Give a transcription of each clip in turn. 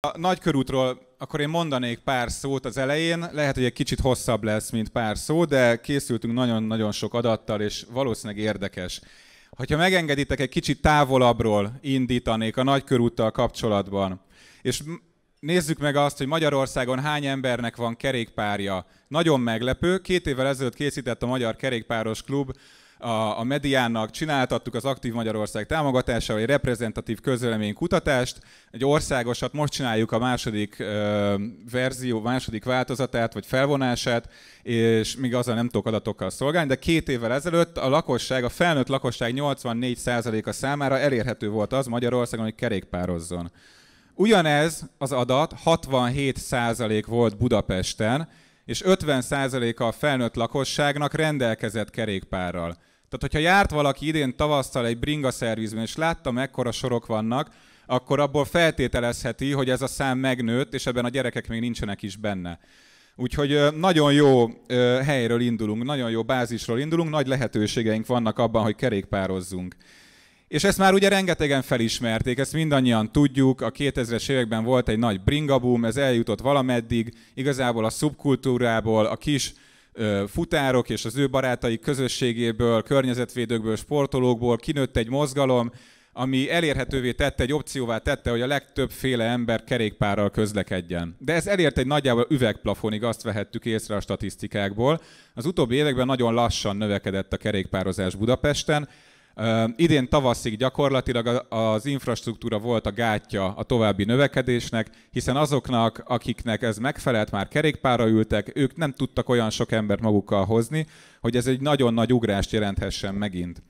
A Nagykörútról akkor én mondanék pár szót az elején, lehet, hogy egy kicsit hosszabb lesz, mint pár szó, de készültünk nagyon-nagyon sok adattal, és valószínűleg érdekes. Ha megengeditek, egy kicsit távolabbról indítanék a Nagykörúttal kapcsolatban. És nézzük meg azt, hogy Magyarországon hány embernek van kerékpárja. Nagyon meglepő, 2 évvel ezelőtt készített a Magyar Kerékpáros Klub, a mediánnak csináltattuk az Aktív Magyarország támogatásával egy reprezentatív közvéleménykutatást, egy országosat, most csináljuk a második változatát, vagy felvonását, és még azzal nem tudok adatokkal szolgálni, de 2 évvel ezelőtt a lakosság, a felnőtt lakosság 84%-a számára elérhető volt az Magyarországon, hogy kerékpározzon. Ugyanez az adat 67% volt Budapesten, és 50%-a a felnőtt lakosságnak rendelkezett kerékpárral. Tehát, hogyha járt valaki idén tavasszal egy bringaszervizben, és látta, mekkora sorok vannak, akkor abból feltételezheti, hogy ez a szám megnőtt, és ebben a gyerekek még nincsenek is benne. Úgyhogy nagyon jó helyről indulunk, nagyon jó bázisról indulunk, nagy lehetőségeink vannak abban, hogy kerékpározzunk. És ezt már ugye rengetegen felismerték, ezt mindannyian tudjuk, a 2000-es években volt egy nagy bringaboom, ez eljutott valameddig, igazából a szubkultúrából, a kis futárok és az ő barátaik közösségéből, környezetvédőkből, sportolókból kinőtt egy mozgalom, ami elérhetővé tette, egy opcióvá tette, hogy a legtöbbféle ember kerékpárral közlekedjen. De ez elért egy nagyjából üvegplafonig, azt vehettük észre a statisztikákból. Az utóbbi években nagyon lassan növekedett a kerékpározás Budapesten. Idén tavaszig gyakorlatilag az infrastruktúra volt a gátja a további növekedésnek, hiszen azoknak, akiknek ez megfelelt, már kerékpárra ültek, ők nem tudtak olyan sok embert magukkal hozni, hogy ez egy nagyon nagy ugrást jelenthessen megint.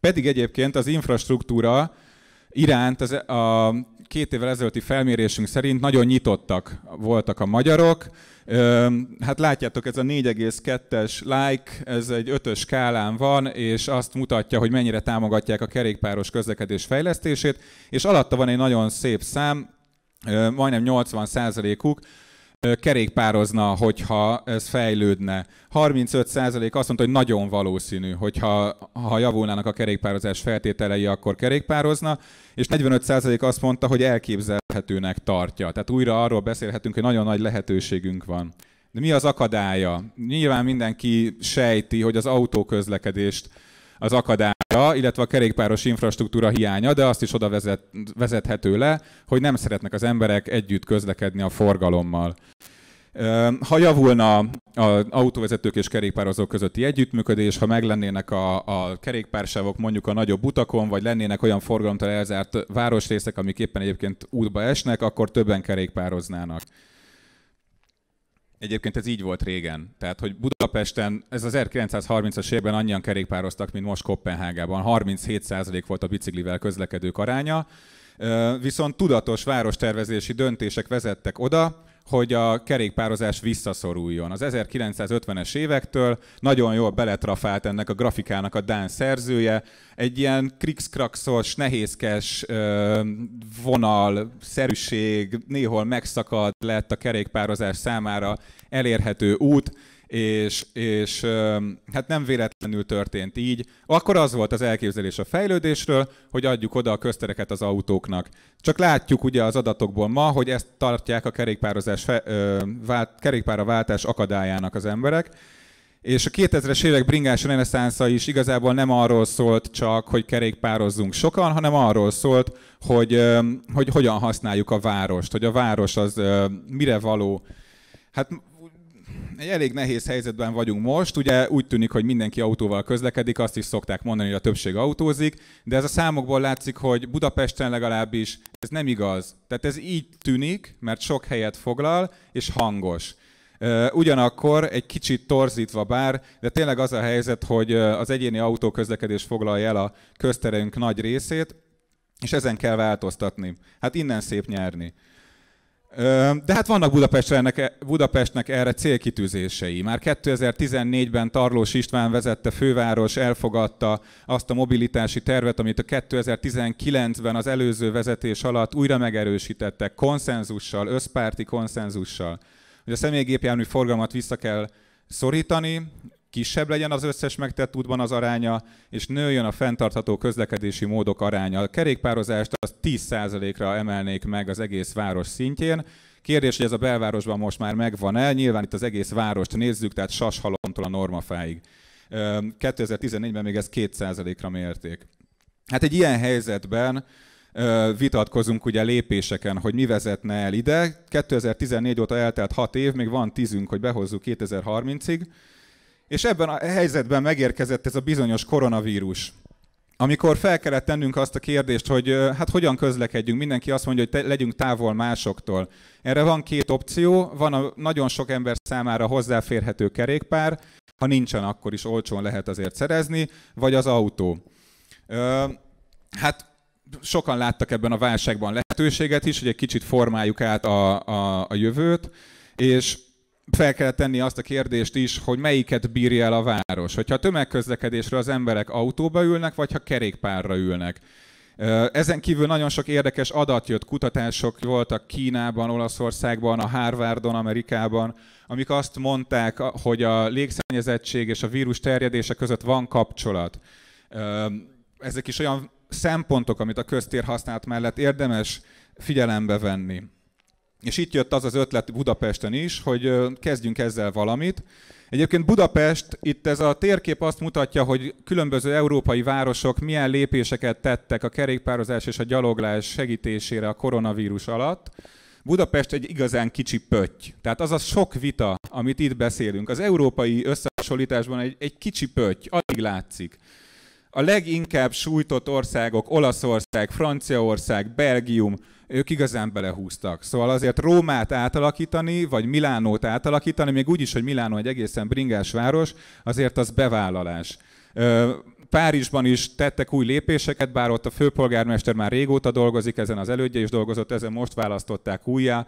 Pedig egyébként az infrastruktúra iránt a 2 évvel ezelőtti felmérésünk szerint nagyon nyitottak voltak a magyarok. Hát látjátok, ez a 4,2-es like, ez egy 5-ös skálán van, és azt mutatja, hogy mennyire támogatják a kerékpáros közlekedés fejlesztését, és alatta van egy nagyon szép szám, majdnem 80%-uk kerékpározna, hogyha ez fejlődne. 35% azt mondta, hogy nagyon valószínű, hogyha javulnának a kerékpározás feltételei, akkor kerékpározna, és 45% azt mondta, hogy elképzelhetőnek tartja. Tehát újra arról beszélhetünk, hogy nagyon nagy lehetőségünk van. De mi az akadálya? Nyilván mindenki sejti, hogy az autóközlekedést az akadálya, illetve a kerékpáros infrastruktúra hiánya, de azt is oda vezethető le, hogy nem szeretnek az emberek együtt közlekedni a forgalommal. Ha javulna az autóvezetők és kerékpározók közötti együttműködés, ha meglennének a kerékpársávok mondjuk a nagyobb utakon, vagy lennének olyan forgalomtól elzárt városrészek, amik éppen egyébként útba esnek, akkor többen kerékpároznának. Egyébként ez így volt régen. Tehát, hogy Budapesten, ez az 1930-as évben annyian kerékpároztak, mint most Koppenhágában. 37% volt a biciklivel közlekedők aránya. Viszont tudatos várostervezési döntések vezettek oda, hogy a kerékpározás visszaszoruljon. Az 1950-es évektől nagyon jól beletrafált ennek a grafikának a dán szerzője. Egy ilyen krikszkrakszos, nehézkes vonal, szerűség, néhol megszakad lett a kerékpározás számára elérhető út, és hát nem véletlenül történt így. Akkor az volt az elképzelés a fejlődésről, hogy adjuk oda a köztereket az autóknak. Csak látjuk ugye az adatokból ma, hogy ezt tartják a kerékpárra váltás akadályának az emberek. És a 2000-es évek bringás reneszánsza is igazából nem arról szólt csak, hogy kerékpározzunk sokan, hanem arról szólt, hogy hogyan használjuk a várost, hogy a város az mire való. Hát egy elég nehéz helyzetben vagyunk most, ugye úgy tűnik, hogy mindenki autóval közlekedik, azt is szokták mondani, hogy a többség autózik, de ez a számokból látszik, hogy Budapesten legalábbis ez nem igaz. Tehát ez így tűnik, mert sok helyet foglal és hangos. Ugyanakkor egy kicsit torzítva bár, de tényleg az a helyzet, hogy az egyéni autóközlekedés foglalja el a közterünk nagy részét, és ezen kell változtatni. Hát innen szép nyerni. De hát vannak Budapestnek erre célkitűzései. Már 2014-ben Tarlós István vezette főváros, elfogadta azt a mobilitási tervet, amit a 2019-ben az előző vezetés alatt újra megerősítettek konszenzussal, összpárti konszenzussal. Hogy a személygépjármű forgalmat vissza kell szorítani, kisebb legyen az összes megtett útban az aránya, és nőjön a fenntartható közlekedési módok aránya. A kerékpározást az 10%-ra emelnék meg az egész város szintjén. Kérdés, hogy ez a belvárosban most már megvan-e? Nyilván itt az egész várost nézzük, tehát Sashalomtól a Normafáig. 2014-ben még ez 2%-ra mérték. Hát egy ilyen helyzetben vitatkozunk ugye lépéseken, hogy mi vezetne el ide. 2014 óta eltelt 6 év, még van 10-ünk, hogy behozzuk 2030-ig. És ebben a helyzetben megérkezett ez a bizonyos koronavírus. Amikor fel kellett tennünk azt a kérdést, hogy hát hogyan közlekedjünk, mindenki azt mondja, hogy legyünk távol másoktól. Erre van két opció, van a nagyon sok ember számára hozzáférhető kerékpár, ha nincsen, akkor is olcsón lehet azért szerezni, vagy az autó. Hát sokan láttak ebben a válságban lehetőséget is, hogy egy kicsit formáljuk át a jövőt, és fel kell tenni azt a kérdést is, hogy melyiket bírja el a város. Hogyha a tömegközlekedésre az emberek autóba ülnek, vagy ha kerékpárra ülnek. Ezen kívül nagyon sok érdekes adat jött, kutatások voltak Kínában, Olaszországban, a Harvardon, Amerikában, amik azt mondták, hogy a légszennyezettség és a vírus terjedése között van kapcsolat. Ezek is olyan szempontok, amit a köztérhasználat mellett érdemes figyelembe venni. És itt jött az az ötlet Budapesten is, hogy kezdjünk ezzel valamit. Egyébként Budapest, itt ez a térkép azt mutatja, hogy különböző európai városok milyen lépéseket tettek a kerékpározás és a gyaloglás segítésére a koronavírus alatt. Budapest egy igazán kicsi pötty. Tehát az a sok vita, amit itt beszélünk, az európai összehasonlításban egy kicsi pötty, alig látszik. A leginkább sújtott országok, Olaszország, Franciaország, Belgium, ők igazán belehúztak. Szóval azért Rómát átalakítani, vagy Milánót átalakítani, még úgy is, hogy Milánó egy egészen bringás város, azért az bevállalás. Párizsban is tettek új lépéseket, bár ott a főpolgármester már régóta dolgozik ezen, az elődje is dolgozott ezen, most választották újjá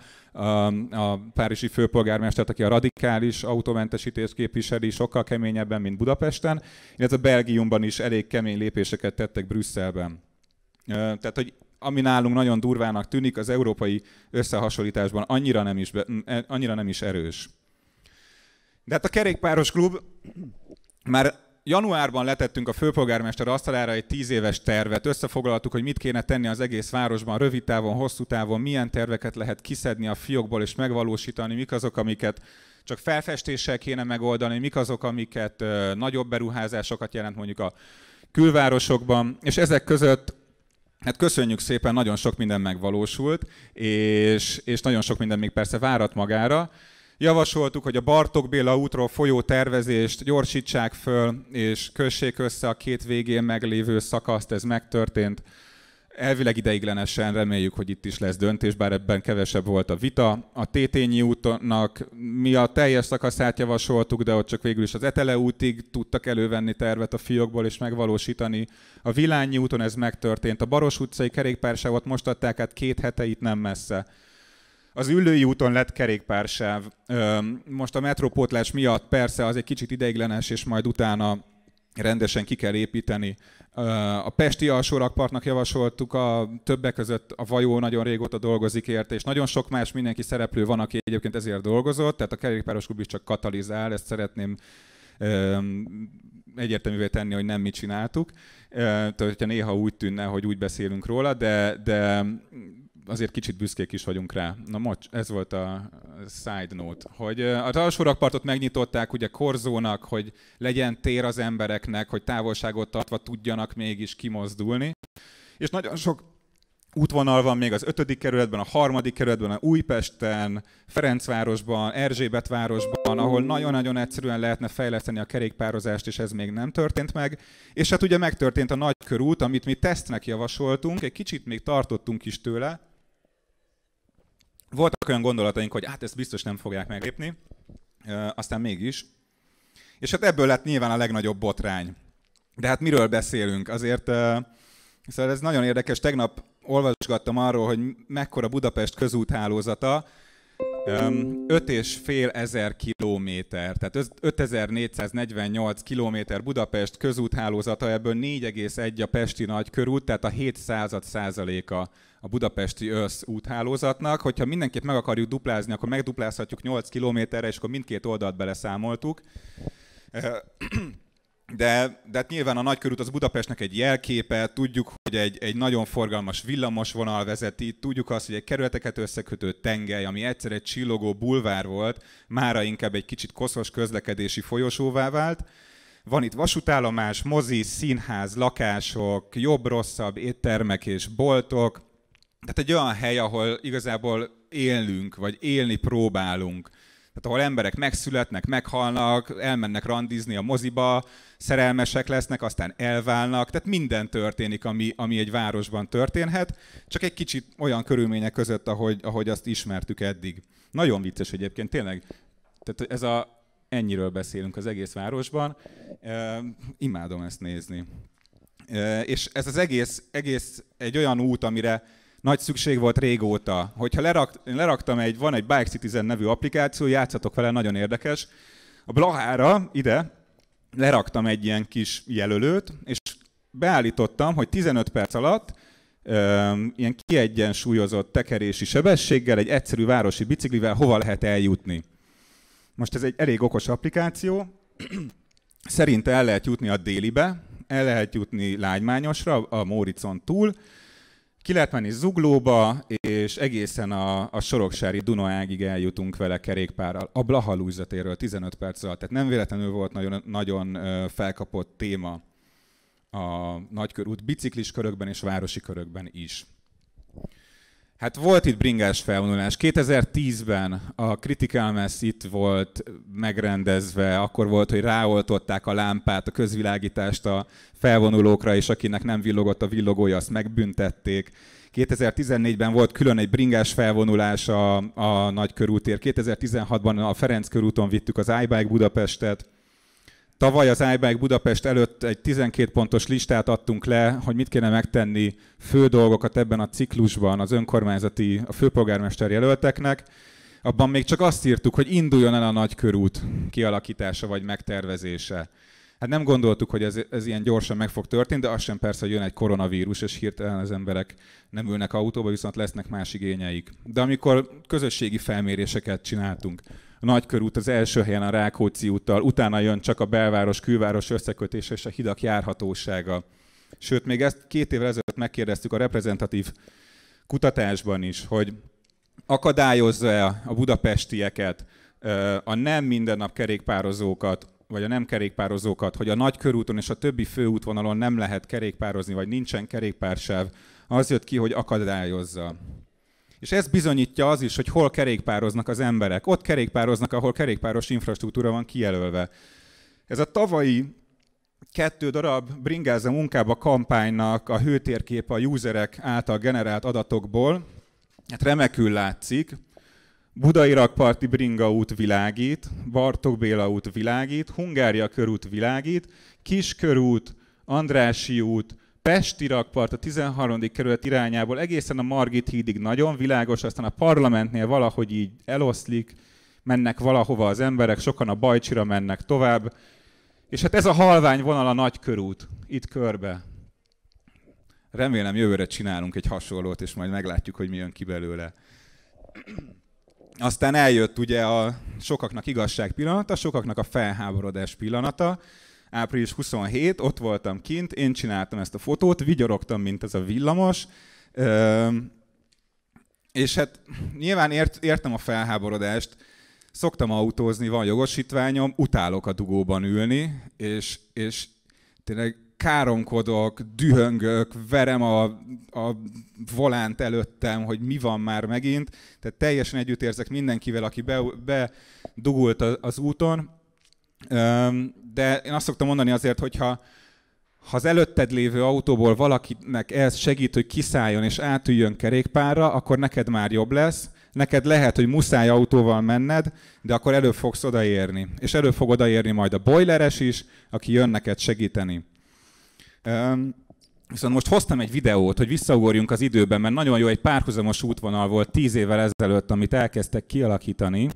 a párizsi főpolgármestert, aki a radikális autómentesítést képviseli, sokkal keményebben, mint Budapesten, illetve Belgiumban is elég kemény lépéseket tettek Brüsszelben. Tehát, hogy ami nálunk nagyon durvának tűnik, az európai összehasonlításban annyira nem is erős. De hát a Kerékpáros Klub már... Januárban letettünk a főpolgármester asztalára egy 10 éves tervet, összefoglaltuk, hogy mit kéne tenni az egész városban, rövid távon, hosszú távon, milyen terveket lehet kiszedni a fiókból és megvalósítani, mik azok, amiket csak felfestéssel kéne megoldani, mik azok, amiket nagyobb beruházásokat jelent mondjuk a külvárosokban, és ezek között hát köszönjük szépen, nagyon sok minden megvalósult, és nagyon sok minden még persze várat magára. Javasoltuk, hogy a Bartók Béla útról folyó tervezést gyorsítsák föl, és kössék össze a két végén meglévő szakaszt, ez megtörtént. Elvileg ideiglenesen, reméljük, hogy itt is lesz döntés, bár ebben kevesebb volt a vita. A Tétényi útnak mi a teljes szakaszát javasoltuk, de ott csak végül is az Etele útig tudtak elővenni tervet a fiókból és megvalósítani. A Viláni úton ez megtörtént. A Baros utcai kerékpársávot most adták át 2 hete, itt nem messze. Az Ülői úton lett kerékpársáv. Most a metrópótlás miatt persze az egy kicsit ideiglenes, és majd utána rendesen ki kell építeni. A Pesti alsó rakpartnak javasoltuk, a többek között a Vajó nagyon régóta dolgozik érte, és nagyon sok más mindenki szereplő van, aki egyébként ezért dolgozott, tehát a Kerékpáros Klub is csak katalizál, ezt szeretném egyértelművé tenni, hogy nem mi csináltuk. Tehát, hogyha néha úgy tűnne, hogy úgy beszélünk róla, de azért kicsit büszkék is vagyunk rá. Na most, ez volt a side note, hogy az alsó rakpartot megnyitották ugye korzónak, hogy legyen tér az embereknek, hogy távolságot tartva tudjanak mégis kimozdulni. És nagyon sok útvonal van még az 5. kerületben, a 3. kerületben, a Újpesten, Ferencvárosban, Erzsébetvárosban, ahol nagyon-nagyon egyszerűen lehetne fejleszteni a kerékpározást, és ez még nem történt meg. És hát ugye megtörtént a Nagykörút, amit mi tesztnek javasoltunk, egy kicsit még tartottunk is tőle. Voltak olyan gondolataink, hogy hát ezt biztos nem fogják meglépni, aztán mégis. És hát ebből lett nyilván a legnagyobb botrány. De hát miről beszélünk? Azért, szóval ez nagyon érdekes, tegnap olvasgattam arról, hogy mekkora Budapest közúthálózata, 5.500 kilométer, tehát 5448 kilométer Budapest közúthálózata, ebből 4,1 a Pesti Nagykörút, tehát a 0,07%-a a budapesti összúthálózatnak. Hogyha mindenképp meg akarjuk duplázni, akkor megduplázhatjuk 8 kilométerre, és akkor mindkét oldalt beleszámoltuk. De hát nyilván a Nagykörút az Budapestnek egy jelképe, tudjuk, hogy egy nagyon forgalmas villamosvonal vezeti, tudjuk azt, hogy egy kerületeket összekötő tengely, ami egyszer egy csillogó bulvár volt, mára inkább egy kicsit koszos közlekedési folyosóvá vált. Van itt vasútállomás, mozi, színház, lakások, jobb-rosszabb éttermek és boltok. Tehát egy olyan hely, ahol igazából élünk, vagy élni próbálunk. Tehát ahol emberek megszületnek, meghalnak, elmennek randizni a moziba, szerelmesek lesznek, aztán elválnak. Tehát minden történik, ami egy városban történhet, csak egy kicsit olyan körülmények között, ahogy azt ismertük eddig. Nagyon vicces egyébként, tényleg. Tehát ennyiről beszélünk az egész városban. Imádom ezt nézni. És ez az egész egy olyan út, amire nagy szükség volt régóta. Hogyha leraktam van egy Bike Citizen nevű applikáció, játszatok vele, nagyon érdekes. A Blahára ide leraktam egy ilyen kis jelölőt, és beállítottam, hogy 15 perc alatt ilyen kiegyensúlyozott tekerési sebességgel, egy egyszerű városi biciklivel hova lehet eljutni. Most ez egy elég okos applikáció. Szerinte el lehet jutni a Délibe, el lehet jutni Lágymányosra, a Móricon túl, ki lehet menni Zuglóba, és egészen a Soroksári Dunaágig eljutunk vele kerékpárral. A Blaha Lujza térről 15 perc alatt. Tehát nem véletlenül volt nagyon, nagyon felkapott téma a Nagykörút biciklis körökben és városi körökben is. Hát volt itt bringás felvonulás. 2010-ben a Critical Mass itt volt megrendezve, akkor volt, hogy ráoltották a lámpát, a közvilágítást a felvonulókra, és akinek nem villogott a villogója, azt megbüntették. 2014-ben volt külön egy bringás felvonulás a Nagykörútért. 2016-ban a Ferenc körúton vittük az iBike Budapestet. Tavaly az iBike Budapest előtt egy 12 pontos listát adtunk le, hogy mit kéne megtenni fő dolgokat ebben a ciklusban az önkormányzati, a főpolgármester jelölteknek. Abban még csak azt írtuk, hogy induljon el a Nagykörút kialakítása vagy megtervezése. Hát nem gondoltuk, hogy ez ilyen gyorsan meg fog történni, de az sem persze, hogy jön egy koronavírus, és hirtelen az emberek nem ülnek autóba, viszont lesznek más igényeik. De amikor közösségi felméréseket csináltunk, a Nagykörút az első helyen a Rákóczi úttal, utána jön csak a belváros, külváros összekötése és a hidak járhatósága. Sőt, még ezt 2 évvel ezelőtt megkérdeztük a reprezentatív kutatásban is, hogy akadályozza-e a budapestieket, a nem mindennap kerékpározókat, vagy a nem kerékpározókat, hogy a Nagykörúton és a többi főútvonalon nem lehet kerékpározni, vagy nincsen kerékpársáv, az jött ki, hogy akadályozza. És ez bizonyítja az is, hogy hol kerékpároznak az emberek. Ott kerékpároznak, ahol kerékpáros infrastruktúra van kijelölve. Ez a tavalyi 2 darab Bringáz a munkába kampánynak a hőtérképe a userek által generált adatokból, hát remekül látszik. Budai Rakparti bringa út világít, Bartók Béla út világít, Hungária körút világít, Kis körút, Andrássy út, Pesti rakpart a 13. kerület irányából egészen a Margit hídig nagyon világos, aztán a parlamentnél valahogy így eloszlik, mennek valahova az emberek, sokan a Bajcsira mennek tovább, és hát ez a halvány vonal a Nagykörút, itt körbe. Remélem jövőre csinálunk egy hasonlót, és majd meglátjuk, hogy mi jön ki belőle. Aztán eljött ugye a sokaknak igazság pillanata, sokaknak a felháborodás pillanata. Április 27, ott voltam kint, én csináltam ezt a fotót, vigyorogtam, mint ez a villamos. És hát nyilván értem a felháborodást, szoktam autózni, van jogosítványom, utálok a dugóban ülni, és tényleg káromkodok, dühöngök, verem a volánt előttem, hogy mi van már megint. Tehát teljesen együttérzek mindenkivel, aki bedugult az úton. De én azt szoktam mondani azért, hogy ha az előtted lévő autóból valakinek ez segít, hogy kiszálljon és átüljön kerékpárra, akkor neked már jobb lesz. Neked lehet, hogy muszáj autóval menned, de akkor előbb fogsz odaérni. És előbb fog odaérni majd a bojleres is, aki jön neked segíteni. Viszont most hoztam egy videót, hogy visszaugorjunk az időben, mert nagyon jó, egy párhuzamos útvonal volt 10 évvel ezelőtt, amit elkezdtek kialakítani,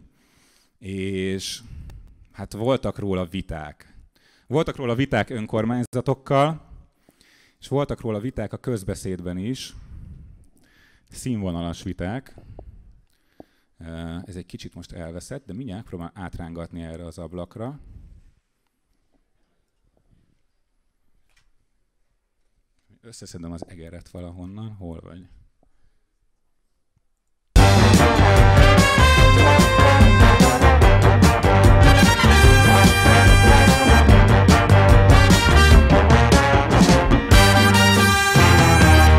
és hát voltak róla viták. Voltak róla viták önkormányzatokkal, és voltak róla viták a közbeszédben is. Színvonalas viták. Ez egy kicsit most elveszett, de mindjárt próbálom átrángatni erre az ablakra. Összeszedem az egeret valahonnan. Hol vagy?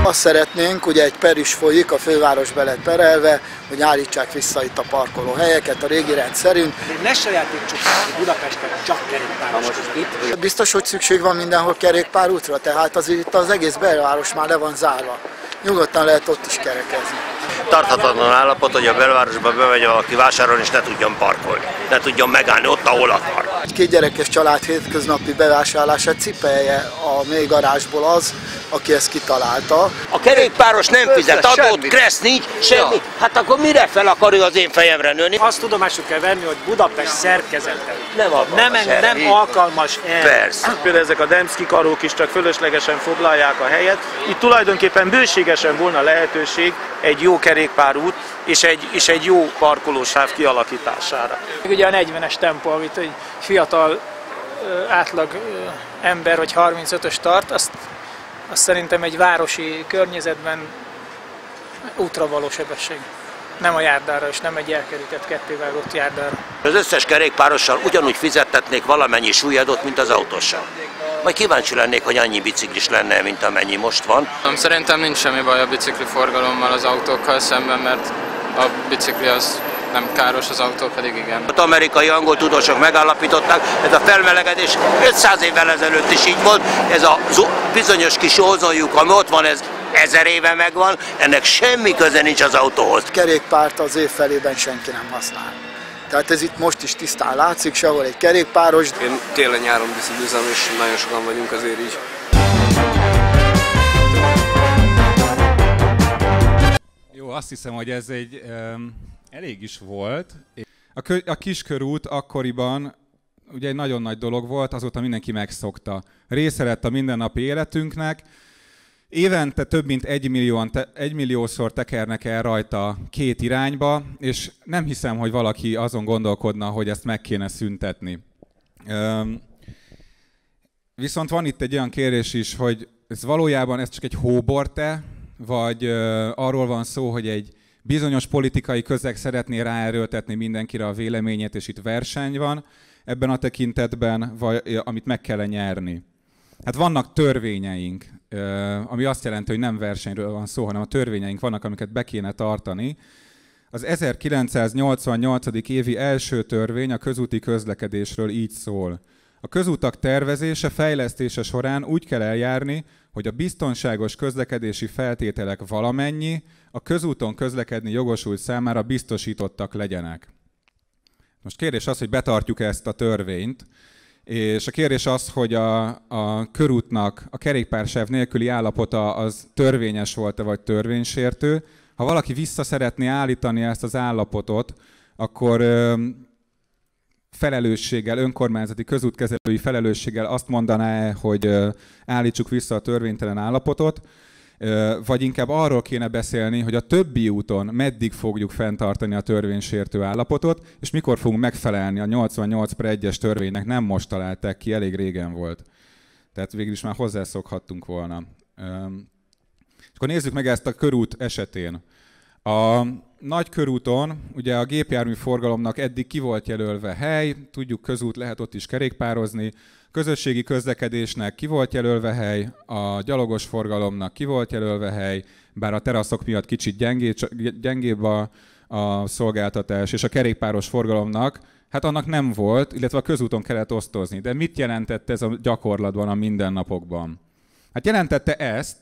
Azt szeretnénk, ugye egy per is folyik, a főváros be lett perelve, hogy állítsák vissza itt a parkolóhelyeket a régi rend szerint. Ne sajátítsuk Budapesten csak kerékpáros itt. Biztos, hogy szükség van mindenhol kerékpárútra, tehát az itt az egész belváros már le van zárva. Nyugodtan lehet ott is kerekezni. Tarthatatlan állapot, hogy a belvárosba bemegy valaki vásárolni, és ne tudjon parkolni, ne tudjon megállni ott, ahol akar. Egy kétgyerekes család hétköznapi bevásárlását cipelje a mély garázsból az, aki ezt kitalálta. A kerékpáros nem fizet adót, kressz nincs, semmi. Ja. Hát akkor mire fel akarja az én fejemre nőni? Azt tudomásul kell venni, hogy Budapest szerkezete nem alkalmas erre. Persze. Például ezek a Demszki karók is csak fölöslegesen foglalják a helyet. Itt tulajdonképpen bőségesen volna lehetőség egy jó kerékpárút és egy jó parkolósáv kialakítására. Ugye a 40-es tempó, amit egy fiatal átlag ember, vagy 35-ös tart, azt szerintem egy városi környezetben útra való sebesség. Nem a járdára, és nem egy elkerített kettévágott járdára. Az összes kerékpárossal ugyanúgy fizettetnék valamennyi súlyadót, mint az autóssal. Majd kíváncsi lennék, hogy annyi biciklis lenne, mint amennyi most van. Szerintem nincs semmi baj a bicikli forgalommal az autókkal szemben, mert a bicikli az nem káros, az autó pedig igen. Az amerikai angol tudósok megállapították, ez a felmelegedés 500 évvel ezelőtt is így volt, ez a bizonyos kis ózonjuk, ami ott van, ez 1000 éve megvan, ennek semmi köze nincs az autóhoz. Kerékpárt az év felében senki nem használ. Tehát ez itt most is tisztán látszik, sehol egy kerékpáros. Én télen-nyáron biciklizem, és nagyon sokan vagyunk azért így. Jó, azt hiszem, hogy ez egy... elég is volt. A Kis körút akkoriban ugye egy nagyon nagy dolog volt, azóta mindenki megszokta. Része lett a mindennapi életünknek. Évente több mint 1 milliószor tekernek el rajta két irányba, és nem hiszem, hogy valaki azon gondolkodna, hogy ezt meg kéne szüntetni. Viszont van itt egy olyan kérdés is, hogy ez valójában ez csak egy hóbort-e, vagy arról van szó, hogy egy bizonyos politikai közeg szeretné ráerőltetni mindenkire a véleményét, és itt verseny van ebben a tekintetben, vagy, amit meg kell nyerni. Hát vannak törvényeink, ami azt jelenti, hogy nem versenyről van szó, hanem a törvényeink vannak, amiket be kéne tartani. Az 1988. évi első törvény a közúti közlekedésről így szól. A közútak tervezése, fejlesztése során úgy kell eljárni, hogy a biztonságos közlekedési feltételek valamennyi a közúton közlekedni jogosult számára biztosítottak legyenek. Most kérdés az, hogy betartjuk ezt a törvényt, és a kérdés az, hogy a körútnak a kerékpársáv nélküli állapota az törvényes volt-e, vagy törvénysértő. Ha valaki vissza szeretné állítani ezt az állapotot, akkor felelősséggel, önkormányzati közútkezelői felelősséggel azt mondaná-e, hogy állítsuk vissza a törvénytelen állapotot, vagy inkább arról kéne beszélni, hogy a többi úton meddig fogjuk fenntartani a törvénysértő állapotot, és mikor fogunk megfelelni a 88/1-es törvénynek, nem most találták ki, elég régen volt. Tehát végül is már hozzászokhattunk volna. És akkor nézzük meg ezt a körút esetén. A Nagykörúton ugye a gépjármű forgalomnak eddig ki volt jelölve hely, tudjuk, közút, lehet ott is kerékpározni, közösségi közlekedésnek ki volt jelölve hely, a gyalogos forgalomnak ki volt jelölve hely, bár a teraszok miatt kicsit gyengébb a szolgáltatás, és a kerékpáros forgalomnak, hát annak nem volt, illetve a közúton kellett osztozni. De mit jelentett ez a gyakorlatban, a mindennapokban? Hát jelentette ezt,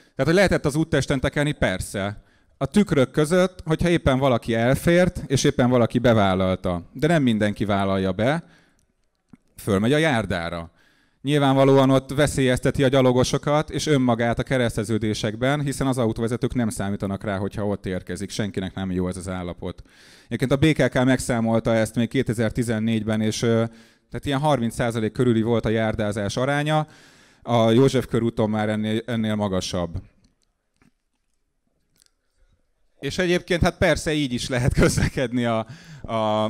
tehát hogy lehetett az úttesten tekerni, persze, a tükrök között, hogyha éppen valaki elfért, és éppen valaki bevállalta. De nem mindenki vállalja be, fölmegy a járdára. Nyilvánvalóan ott veszélyezteti a gyalogosokat, és önmagát a kereszteződésekben, hiszen az autóvezetők nem számítanak rá, hogyha ott érkezik. Senkinek nem jó ez az állapot. Egyébként a BKK megszámolta ezt még 2014-ben, és tehát ilyen 30% körüli volt a járdázás aránya, a József körúton már ennél magasabb. És egyébként hát persze így is lehet közlekedni a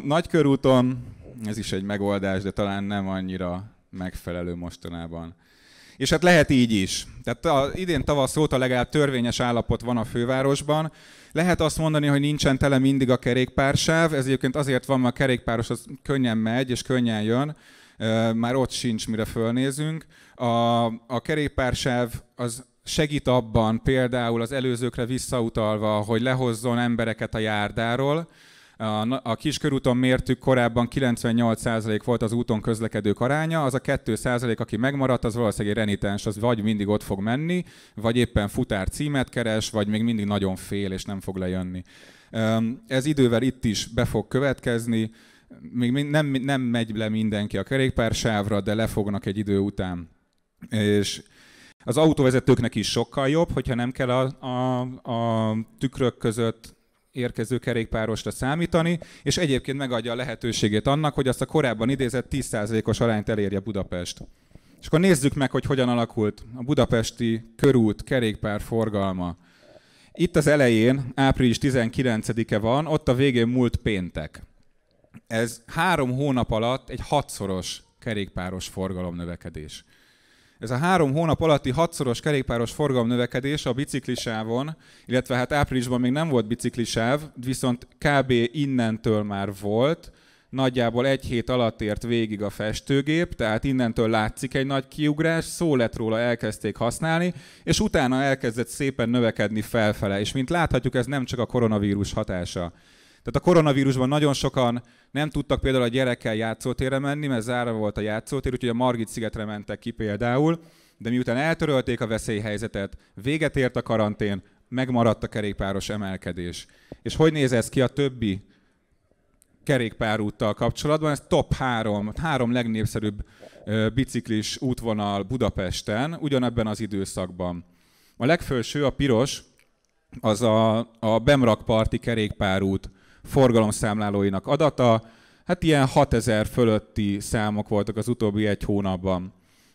Nagykörúton, ez is egy megoldás, de talán nem annyira megfelelő mostanában. És hát lehet így is. Tehát idén tavasz óta legalább törvényes állapot van a fővárosban. Lehet azt mondani, hogy nincsen tele mindig a kerékpársáv, ez egyébként azért van, mert a kerékpáros az könnyen megy és könnyen jön, már ott sincs, mire fölnézünk. A kerékpársáv az segít abban, például az előzőkre visszautalva, hogy lehozzon embereket a járdáról. A Kis körúton mértük, korábban 98% volt az úton közlekedők aránya, az a 2%, aki megmaradt, az valószínűleg egy renitens, az vagy mindig ott fog menni, vagy éppen futár címet keres, vagy még mindig nagyon fél, és nem fog lejönni. Ez idővel itt is be fog következni, még nem megy le mindenki a kerékpársávra, de lefognak egy idő után. És az autóvezetőknek is sokkal jobb, hogyha nem kell a tükrök között érkező kerékpárosra számítani, és egyébként megadja a lehetőségét annak, hogy azt a korábban idézett 10%-os arányt elérje Budapest. És akkor nézzük meg, hogy hogyan alakult a budapesti körút kerékpár forgalma. Itt az elején, április 19-e van, ott a végén múlt péntek. Ez 3 hónap alatt egy 6-szoros kerékpáros forgalom növekedés. Ez a 3 hónap alatti 6-szoros kerékpáros forgalomnövekedés a biciklisávon, illetve hát áprilisban még nem volt biciklisáv, viszont kb. Innentől már volt, nagyjából 1 hét alatt ért végig a festőgép, tehát innentől látszik egy nagy kiugrás, szó lett róla, elkezdték használni, és utána elkezdett szépen növekedni felfele, és mint láthatjuk, ez nem csak a koronavírus hatása. Tehát a koronavírusban nagyon sokan nem tudtak például a gyerekkel játszótérre menni, mert zárva volt a játszótér, úgyhogy a Margit-szigetre mentek ki például, de miután eltörölték a veszélyhelyzetet, véget ért a karantén, megmaradt a kerékpáros emelkedés. És hogy néz ez ki a többi kerékpárúttal kapcsolatban? Ez top 3 legnépszerűbb biciklis útvonal Budapesten, ugyanebben az időszakban. A legfelső, a piros, az a Bem rakparti kerékpárút forgalomszámlálóinak adata, hát ilyen 6000 fölötti számok voltak az utóbbi 1 hónapban.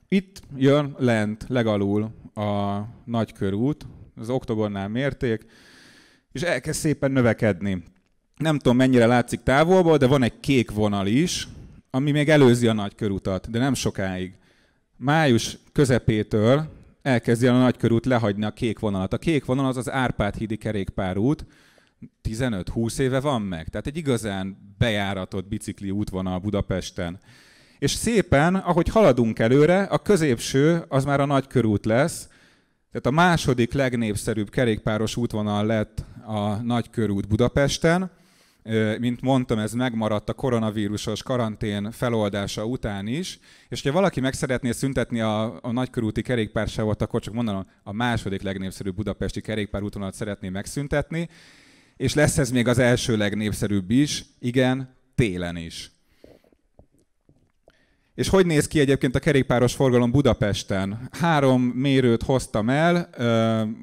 Itt jön lent, legalul a Nagykörút, az oktogonnál mérték, és elkezd szépen növekedni. Nem tudom, mennyire látszik távolból, de van egy kék vonal is, ami még előzi a Nagykörutat, de nem sokáig. Május közepétől elkezdi a Nagykörút lehagyni a kék vonalat. A kék vonal az az Árpád hídi kerékpárút, 15-20 éve van meg, tehát egy igazán bejáratott bicikli útvonal Budapesten. És szépen, ahogy haladunk előre, a középső az már a Nagykörút lesz, tehát a második legnépszerűbb kerékpáros útvonal lett a Nagykörút Budapesten. Mint mondtam, ez megmaradt a koronavírusos karantén feloldása után is, és ha valaki meg szeretné szüntetni a nagykörúti kerékpársávot, akkor csak mondanom, a második legnépszerűbb budapesti kerékpárútvonalat szeretné megszüntetni, és lesz ez még az első legnépszerűbb is, igen, télen is. És hogy néz ki egyébként a kerékpáros forgalom Budapesten? 3 mérőt hoztam el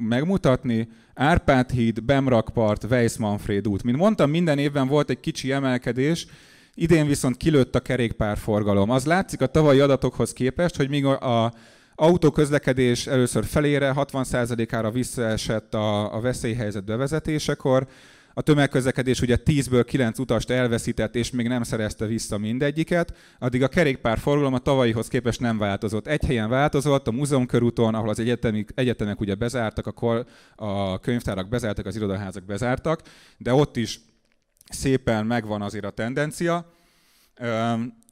megmutatni, Árpád híd, Bem rakpart, Weiss Manfred út. Mint mondtam, minden évben volt egy kicsi emelkedés, idén viszont kilőtt a kerékpárforgalom. Az látszik a tavalyi adatokhoz képest, hogy míg a autóközlekedés először felére, 60%-ára visszaesett a veszélyhelyzet bevezetésekor, a tömegközlekedés ugye 10-ből 9 utast elveszített, és még nem szerezte vissza mindegyiket, addig a kerékpárforgalom a tavalyihoz képest nem változott. Egy helyen változott, a Múzeumkörúton, ahol az egyetemek ugye bezártak, akkor a könyvtárak bezártak, az irodaházak bezártak, de ott is szépen megvan azért a tendencia,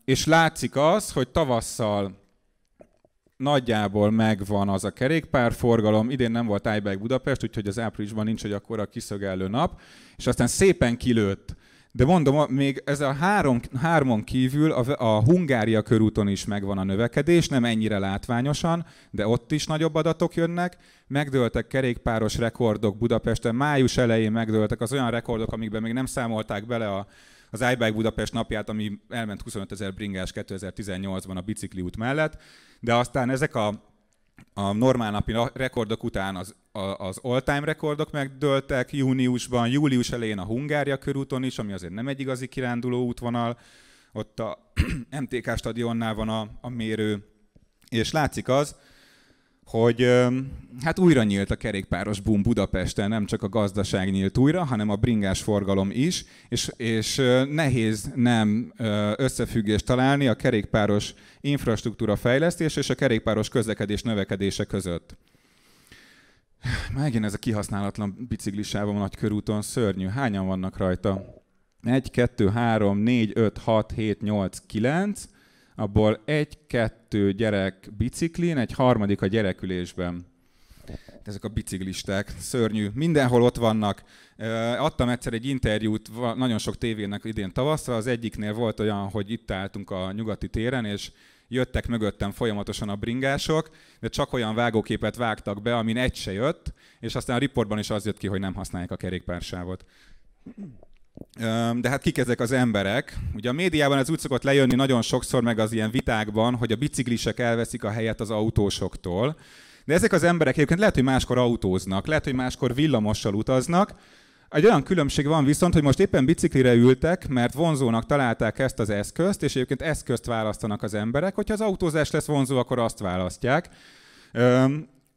és látszik az, hogy tavasszal nagyjából megvan az a kerékpárforgalom, idén nem volt iBike Budapest, úgyhogy az áprilisban nincs egy akkora kiszögellő nap, és aztán szépen kilőtt. De mondom, még ez a 3-on kívül a Hungária körúton is megvan a növekedés, nem ennyire látványosan, de ott is nagyobb adatok jönnek. Megdőltek kerékpáros rekordok Budapesten, május elején megdőltek az olyan rekordok, amikben még nem számolták bele az iBike Budapest napját, ami elment 25 000 bringás 2018-ban a bicikliút mellett, de aztán ezek a normál napi rekordok után az all-time rekordok megdőltek júniusban, július elején a Hungária körúton is, ami azért nem egy igazi kiránduló útvonal, ott a MTK stadionnál van a mérő, és látszik az, hogy hát újra nyílt a kerékpáros boom Budapesten, nem csak a gazdaság nyílt újra, hanem a bringás forgalom is, és nehéz nem összefüggést találni a kerékpáros infrastruktúra fejlesztés és a kerékpáros közlekedés növekedése között. Megint ez a kihasználatlan biciklisában a Nagykörúton szörnyű. Hányan vannak rajta? 1, 2, 3, 4, 5, 6, 7, 8, 9, abból 1-2 gyerek biciklin, egy harmadik a gyerekülésben. Ezek a biciklisták, szörnyű. Mindenhol ott vannak. Adtam egyszer egy interjút nagyon sok tévének idén tavaszra, az egyiknél volt olyan, hogy itt álltunk a Nyugati téren, és jöttek mögöttem folyamatosan a bringások, de csak olyan vágóképet vágtak be, amin egy se jött, és aztán a riportban is az jött ki, hogy nem használják a kerékpársávot. De hát kik ezek az emberek? Ugye a médiában ez úgy szokott lejönni nagyon sokszor, meg az ilyen vitákban, hogy a biciklisek elveszik a helyet az autósoktól. De ezek az emberek egyébként lehet, hogy máskor autóznak, lehet, hogy máskor villamossal utaznak. Egy olyan különbség van viszont, hogy most éppen biciklire ültek, mert vonzónak találták ezt az eszközt, és egyébként eszközt választanak az emberek. Hogyha az autózás lesz vonzó, akkor azt választják.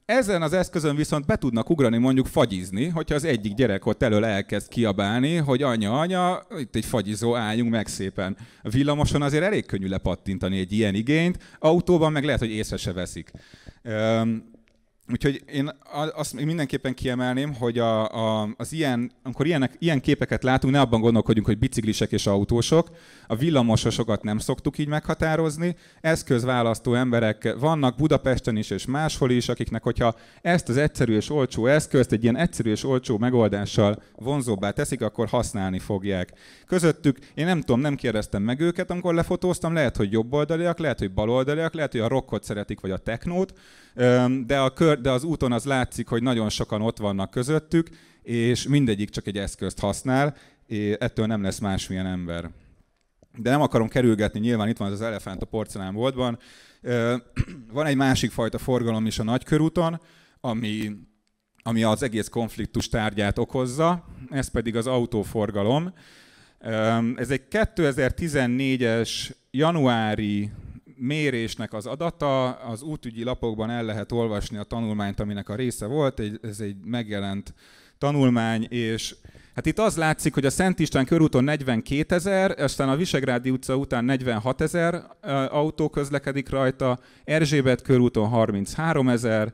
Ezen az eszközön viszont be tudnak ugrani, mondjuk fagyizni, hogyha az egyik gyerek ott elől elkezd kiabálni, hogy anya, anya, itt egy fagyizó, álljunk meg szépen. A villamoson azért elég könnyű lepattintani egy ilyen igényt, autóban meg lehet, hogy észre se veszik. Úgyhogy én azt mindenképpen kiemelném, hogy amikor ilyen képeket látunk, ne abban gondolkodjunk, hogy biciklisek és autósok. A villamososokat nem szoktuk így meghatározni. Eszközválasztó emberek vannak Budapesten is és máshol is, akiknek, hogyha ezt az egyszerű és olcsó eszközt egy ilyen egyszerű és olcsó megoldással vonzóbbá teszik, akkor használni fogják. Közöttük, én nem tudom, nem kérdeztem meg őket, amikor lefotóztam, lehet, hogy jobboldaliak, lehet, hogy baloldaliak, lehet, hogy a rockot szeretik, vagy a technót, de az úton az látszik, hogy nagyon sokan ott vannak közöttük, és mindegyik csak egy eszközt használ, és ettől nem lesz másmilyen ember. De nem akarom kerülgetni, nyilván itt van az elefánt a porcelánboltban. Van egy másik fajta forgalom is a Nagykörúton, ami az egész konfliktus tárgyát okozza, ez pedig az autóforgalom. Ez egy 2014-es januári mérésnek az adata, az útügyi lapokban el lehet olvasni a tanulmányt, aminek a része volt, ez egy megjelent tanulmány, és hát itt az látszik, hogy a Szent István körúton 42 000, aztán a Visegrádi utca után 46 000 autó közlekedik rajta, Erzsébet körúton 33 000,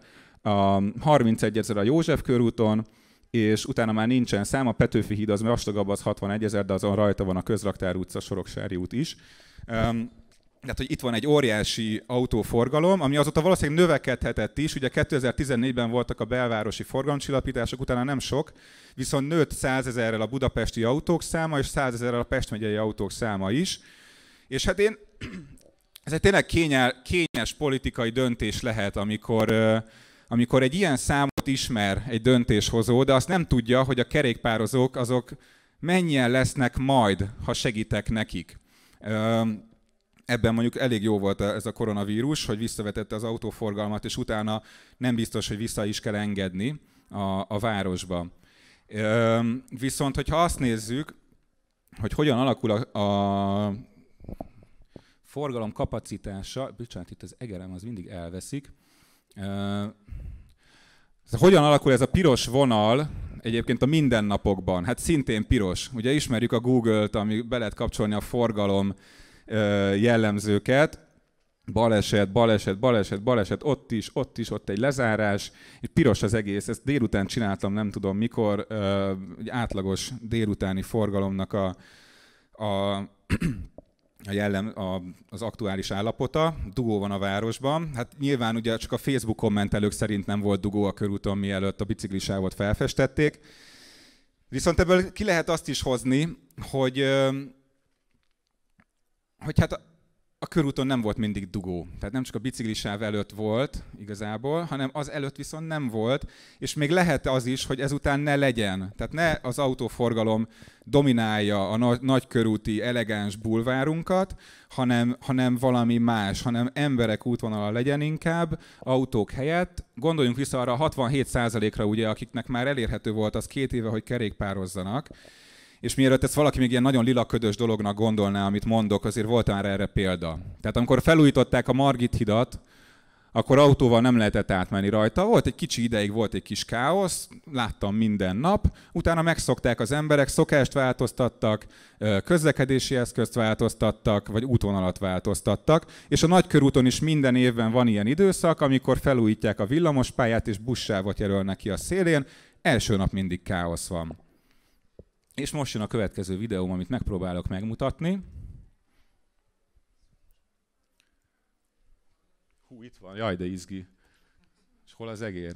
31 000 a József körúton, és utána már nincsen szám, a Petőfi híd az vastagabb, az 61 000, de azon rajta van a Közraktár utca, Soroksári út is. Tehát, hogy itt van egy óriási autóforgalom, ami azóta valószínűleg növekedhetett is. Ugye 2014-ben voltak a belvárosi forgalomcsillapítások, utána nem sok, viszont nőtt 100 000-rel a budapesti autók száma, és 100 000-rel a Pest megyei autók száma is. És hát ez egy tényleg kényes politikai döntés lehet, amikor egy ilyen számot ismer egy döntéshozó, de azt nem tudja, hogy a kerékpározók azok mennyien lesznek majd, ha segítek nekik. Ebben mondjuk elég jó volt ez a koronavírus, hogy visszavetette az autóforgalmat, és utána nem biztos, hogy vissza is kell engedni a városba. Viszont, hogyha azt nézzük, hogy hogyan alakul a forgalom kapacitása, bocsánat, itt az egerem az mindig elveszik, hogyan alakul ez a piros vonal egyébként a mindennapokban? Hát szintén piros. Ugye ismerjük a Google-t, ami be lehet kapcsolni a forgalom jellemzőket, baleset, baleset, baleset, baleset, ott is, ott egy lezárás, és piros az egész, ezt délután csináltam, nem tudom mikor, egy átlagos délutáni forgalomnak az aktuális állapota, dugó van a városban, hát nyilván ugye csak a Facebook kommentelők szerint nem volt dugó a körúton, mielőtt a biciklisávot felfestették, viszont ebből ki lehet azt is hozni, hogy hát a körúton nem volt mindig dugó. Tehát nem csak a biciklisáv előtt volt igazából, hanem az előtt viszont nem volt, és még lehet az is, hogy ezután ne legyen. Tehát ne az autóforgalom dominálja a nagykörúti elegáns bulvárunkat, hanem valami más, hanem emberek útvonala legyen inkább, autók helyett. Gondoljunk vissza arra a 67%-ra, ugye, akiknek már elérhető volt az 2 éve, hogy kerékpározzanak. És mielőtt ezt valaki még ilyen nagyon lilaködös dolognak gondolná, amit mondok, azért volt már erre példa. Tehát amikor felújították a Margit hidat, akkor autóval nem lehetett átmenni rajta. Volt egy kicsi ideig, volt egy kis káosz, láttam minden nap, utána megszokták az emberek, szokást változtattak, közlekedési eszközt változtattak, vagy útvonalat változtattak, és a Nagykörúton is minden évben van ilyen időszak, amikor felújítják a villamospályát és buszsávot jelölnek ki a szélén, első nap mindig káosz van. És most jön a következő videóm, amit megpróbálok megmutatni. Hú, itt van, jaj, de izgi. És hol az egér?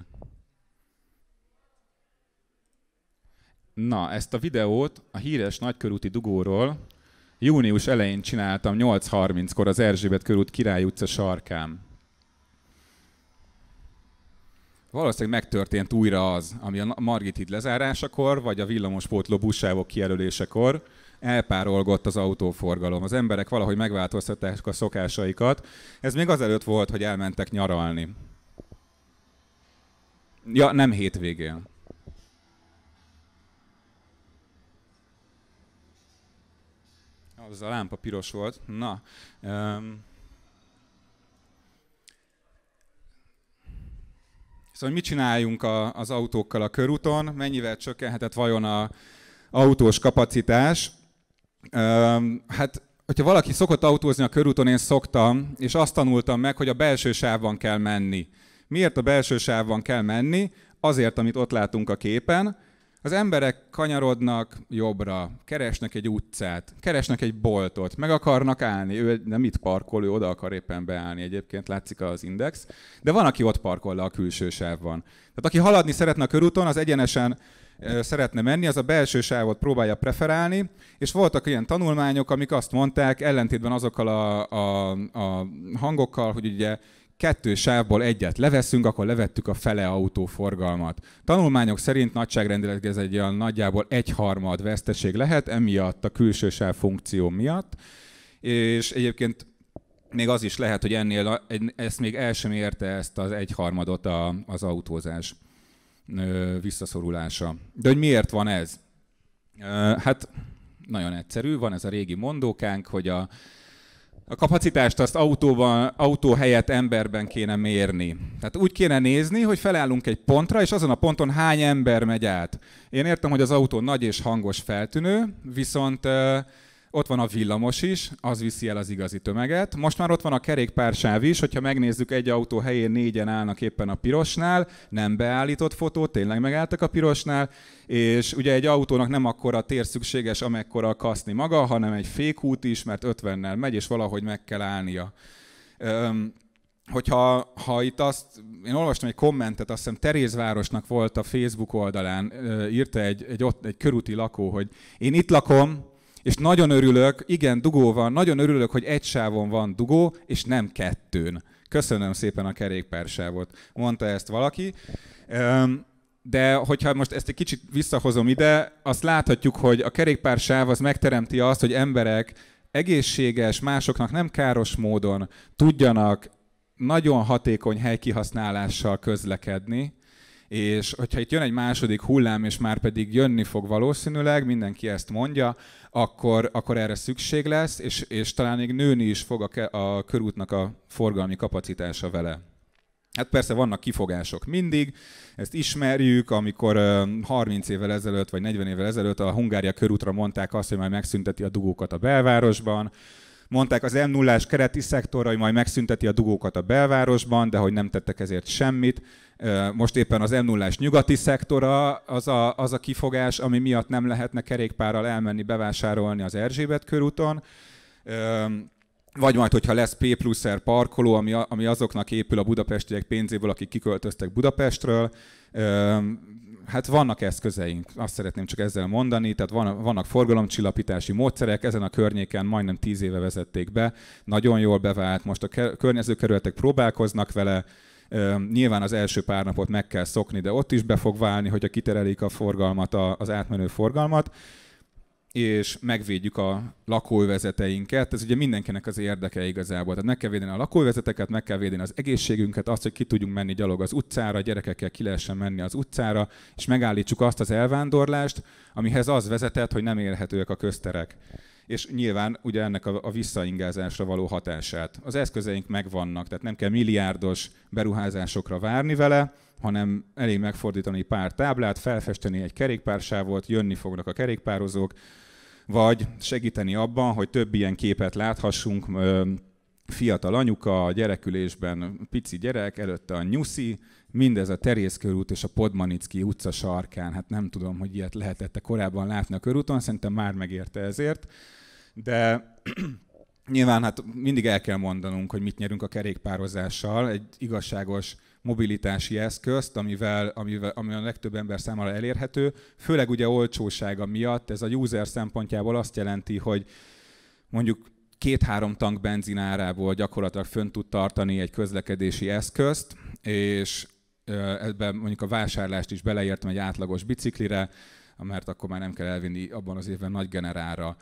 Na, ezt a videót a híres nagykörúti dugóról június elején csináltam 8:30-kor az Erzsébet körút Király utca sarkán. Valószínűleg megtörtént újra az, ami a Margit híd lezárásakor, vagy a villamospótló buszsávok kijelölésekor elpárolgott az autóforgalom. Az emberek valahogy megváltoztatták a szokásaikat. Ez még azelőtt volt, hogy elmentek nyaralni. Ja, nem hétvégén. Az a lámpa piros volt. Na... Szóval mit csináljunk az autókkal a körúton, mennyivel csökkenhetett vajon az autós kapacitás? Hát, hogyha valaki szokott autózni a körúton, én szoktam, és azt tanultam meg, hogy a belső sávban kell menni. Miért a belső sávban kell menni? Azért, amit ott látunk a képen. Az emberek kanyarodnak jobbra, keresnek egy utcát, keresnek egy boltot, meg akarnak állni. Ő nem itt parkol, ő oda akar éppen beállni. Egyébként látszik az index. De van, aki ott parkol le a külső sávban. Tehát aki haladni szeretne a körúton, az egyenesen szeretne menni, az a belső sávot próbálja preferálni. És voltak ilyen tanulmányok, amik azt mondták, ellentétben azokkal a hangokkal, hogy ugye, 2 sávból egyet leveszünk, akkor levettük a fele autóforgalmat. Tanulmányok szerint nagyságrendileg ez egy olyan nagyjából 1/3 veszteség lehet, emiatt a külső sáv funkció miatt. És egyébként még az is lehet, hogy ennél ezt még el sem érte ezt az 1/3-ot az autózás visszaszorulása. De hogy miért van ez? Hát nagyon egyszerű, van ez a régi mondókánk, hogy a kapacitást azt autó helyett emberben kéne mérni. Tehát úgy kéne nézni, hogy felállunk egy pontra, és azon a ponton hány ember megy át. Én értem, hogy az autó nagy és hangos feltűnő, viszont ott van a villamos is, az viszi el az igazi tömeget. Most már ott van a kerékpársáv is, hogyha megnézzük, egy autó helyén 4-en állnak éppen a pirosnál, nem beállított fotó, tényleg megálltak a pirosnál, és ugye egy autónak nem akkora tér szükséges, amekkora a kaszni maga, hanem egy fékút is, mert 50-nel megy, és valahogy meg kell állnia. Hogyha itt azt, én olvastam egy kommentet, azt hiszem Terézvárosnak volt a Facebook oldalán, írta egy körúti lakó, hogy én itt lakom, és nagyon örülök, igen, dugó van, nagyon örülök, hogy egy sávon van dugó, és nem 2-n. Köszönöm szépen a kerékpársávot, mondta ezt valaki. De hogyha most ezt egy kicsit visszahozom ide, azt láthatjuk, hogy a kerékpársáv az megteremti azt, hogy emberek egészséges, másoknak nem káros módon tudjanak nagyon hatékony helykihasználással közlekedni. És hogyha itt jön egy második hullám, és már pedig jönni fog valószínűleg, mindenki ezt mondja, akkor erre szükség lesz, és talán még nőni is fog a körútnak a forgalmi kapacitása vele. Hát persze vannak kifogások mindig, ezt ismerjük, amikor 30 évvel ezelőtt, vagy 40 évvel ezelőtt a Hungária körútra mondták azt, hogy majd megszünteti a dugókat a belvárosban, mondták az M0-ás kereti szektorra, hogy majd megszünteti a dugókat a belvárosban, de hogy nem tettek ezért semmit. Most éppen az M0-ás nyugati szektora az a kifogás, ami miatt nem lehetne kerékpárral elmenni, bevásárolni az Erzsébet körúton. Vagy majd, hogyha lesz P+R parkoló, ami azoknak épül a budapestiek pénzéből, akik kiköltöztek Budapestről. Hát vannak eszközeink, azt szeretném csak ezzel mondani, tehát vannak forgalomcsillapítási módszerek, ezen a környéken majdnem 10 éve vezették be, nagyon jól bevált, most a környező kerületek próbálkoznak vele, nyilván az első pár napot meg kell szokni, de ott is be fog válni, hogyha kiterelik a forgalmat, az átmenő forgalmat, és megvédjük a lakóövezeteinket. Ez ugye mindenkinek az érdeke igazából. Tehát meg kell védeni a lakóövezeteket, meg kell védeni az egészségünket, azt, hogy ki tudjunk menni gyalog az utcára, gyerekekkel ki lehessen menni az utcára, és megállítsuk azt az elvándorlást, amihez az vezetett, hogy nem élhetőek a közterek. és nyilván ugye ennek a visszaingázásra való hatását. Az eszközeink megvannak, tehát nem kell milliárdos beruházásokra várni vele, hanem elég megfordítani pár táblát, felfesteni egy kerékpársávot, jönni fognak a kerékpározók, vagy segíteni abban, hogy több ilyen képet láthassunk, fiatal anyuka, gyerekülésben pici gyerek, előtte a nyuszi, mindez a Teréz körút és a Podmanicki utca sarkán. Hát nem tudom, hogy ilyet lehetett korábban látni a körúton, szerintem már megérte ezért. De nyilván hát mindig el kell mondanunk, hogy mit nyerünk a kerékpározással, egy igazságos mobilitási eszközt, ami a legtöbb ember számára elérhető. Főleg ugye olcsósága miatt ez a user szempontjából azt jelenti, hogy mondjuk 2-3 tank benzin árából gyakorlatilag fönn tud tartani egy közlekedési eszközt, és ebben mondjuk a vásárlást is beleértem egy átlagos biciklire, mert akkor már nem kell elvinni abban az évben nagy generálra.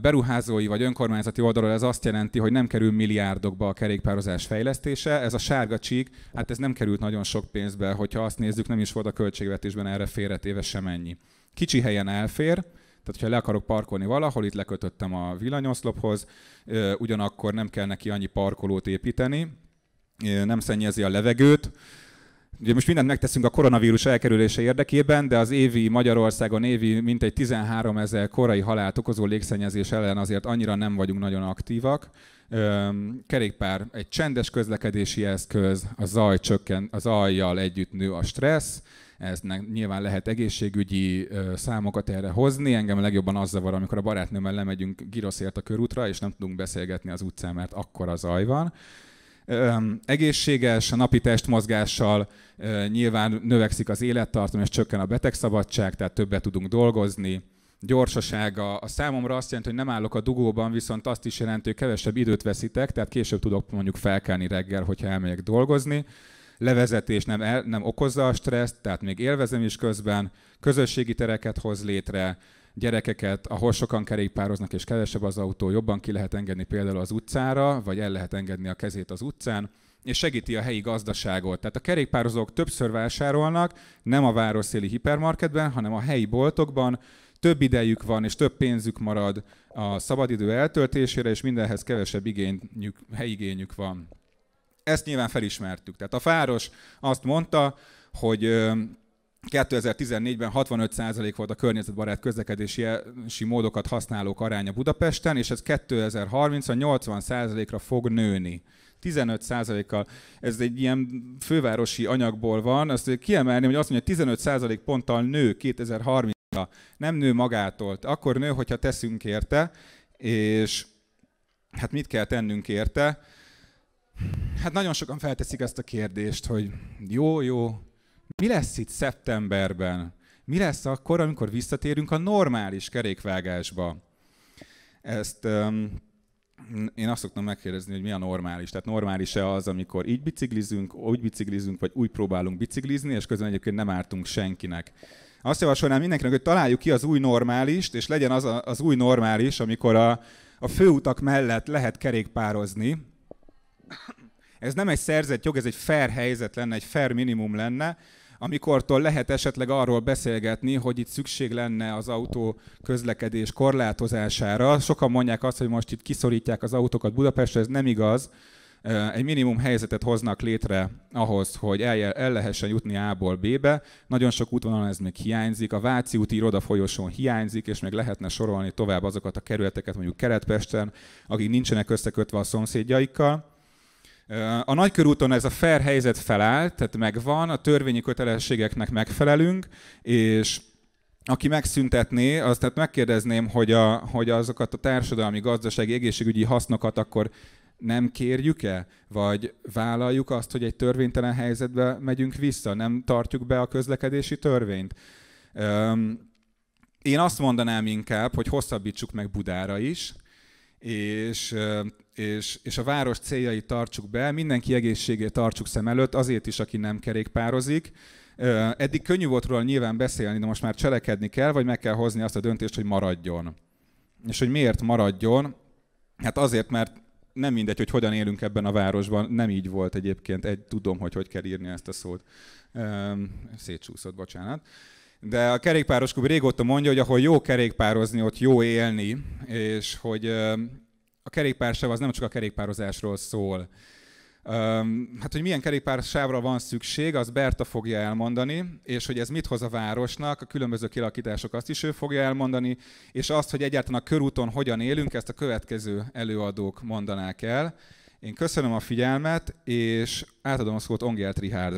Beruházói vagy önkormányzati oldalról ez azt jelenti, hogy nem kerül milliárdokba a kerékpározás fejlesztése. Ez a sárga csík, hát ez nem került nagyon sok pénzbe, hogyha azt nézzük, nem is volt a költségvetésben erre félretéve sem ennyi. Kicsi helyen elfér, tehát ha le akarok parkolni valahol, itt lekötöttem a villanyoszlophoz, ugyanakkor nem kell neki annyi parkolót építeni, nem szennyezi a levegőt. Ugye most mindent megteszünk a koronavírus elkerülése érdekében, de az évi Magyarországon mintegy 13 000 korai halált okozó légszennyezés ellen azért annyira nem vagyunk nagyon aktívak. Kerékpár egy csendes közlekedési eszköz, a zaj csökken, a zajjal együtt nő a stressz. Ez nyilván lehet egészségügyi számokat erre hozni. Engem legjobban az zavar, amikor a barátnőmmel lemegyünk giroszért a körútra, és nem tudunk beszélgetni az utcán, mert akkora zaj van. Egészséges, a napi testmozgással nyilván növekszik az élettartam, és csökken a betegszabadság, tehát többet tudunk dolgozni. Gyorsasága a számomra azt jelenti, hogy nem állok a dugóban, viszont azt is jelenti, hogy kevesebb időt veszitek, tehát később tudok mondjuk felkelni reggel, hogyha elmegyek dolgozni. Levezetés nem okozza a stresszt, tehát még élvezem is közben, közösségi tereket hoz létre, gyerekeket, ahol sokan kerékpároznak és kevesebb az autó, jobban ki lehet engedni például az utcára, vagy el lehet engedni a kezét az utcán, és segíti a helyi gazdaságot. Tehát a kerékpározók többször vásárolnak, nem a városszéli hipermarketben, hanem a helyi boltokban, több idejük van és több pénzük marad a szabadidő eltöltésére, és mindenhez kevesebb helyigényük van. Ezt nyilván felismertük. Tehát a város azt mondta, hogy 2014-ben 65% volt a környezetbarát közlekedési módokat használók aránya Budapesten, és ez 2030-ra 80%-ra fog nőni. 15%-kal, ez egy ilyen fővárosi anyagból van, azt kiemelném, hogy azt mondja, hogy 15% ponttal nő 2030-ra. Nem nő magától, akkor nő, hogyha teszünk érte, és hát mit kell tennünk érte? Hát nagyon sokan felteszik ezt a kérdést, hogy jó, mi lesz itt szeptemberben? Mi lesz akkor, amikor visszatérünk a normális kerékvágásba? Ezt én azt szoktam megkérdezni, hogy mi a normális. Tehát normális-e az, amikor így biciklizünk, úgy biciklizünk, vagy úgy próbálunk biciklizni, és közben egyébként nem ártunk senkinek. Azt javasolnám mindenkinek, hogy találjuk ki az új normálist, és legyen az az új normális, amikor a főutak mellett lehet kerékpározni. Ez nem egy szerzett jog, ez egy fair helyzet lenne, egy fair minimum lenne, amikortól lehet esetleg arról beszélgetni, hogy itt szükség lenne az autó közlekedés korlátozására. Sokan mondják azt, hogy most itt kiszorítják az autókat Budapestre, ez nem igaz. Egy minimum helyzetet hoznak létre ahhoz, hogy el lehessen jutni A-ból B-be. Nagyon sok útvonalon ez még hiányzik, a Váci úti iroda folyosón hiányzik, és még lehetne sorolni tovább azokat a kerületeket, mondjuk Kelet-Pesten, akik nincsenek összekötve a szomszédjaikkal. A Nagykörúton ez a fair helyzet felállt, tehát megvan, a törvényi kötelességeknek megfelelünk, és aki megszüntetné, azt tehát megkérdezném, hogy azokat a társadalmi, gazdasági, egészségügyi hasznokat akkor nem kérjük-e? Vagy vállaljuk azt, hogy egy törvénytelen helyzetbe megyünk vissza, nem tartjuk be a közlekedési törvényt? Én azt mondanám inkább, hogy hosszabbítsuk meg Budára is, és a város céljait tartsuk be, mindenki egészségét tartsuk szem előtt, azért is, aki nem kerékpározik. Eddig könnyű volt róla nyilván beszélni, de most már cselekedni kell, vagy meg kell hozni azt a döntést, hogy maradjon. És hogy miért maradjon? Hát azért, mert nem mindegy, hogy hogyan élünk ebben a városban, nem így volt egyébként, tudom, hogy kell írni ezt a szót. Szétsúszott, bocsánat. De a Kerékpáros Klub régóta mondja, hogy ahol jó kerékpározni, ott jó élni, és hogy a kerékpársáv az nem csak a kerékpározásról szól. Hát, hogy milyen kerékpársávra van szükség, az Berta fogja elmondani, és hogy ez mit hoz a városnak, a különböző kilakítások, azt is ő fogja elmondani, és azt, hogy egyáltalán a körúton hogyan élünk, ezt a következő előadók mondanák el. Én köszönöm a figyelmet, és átadom a szót Ongált Richárdra.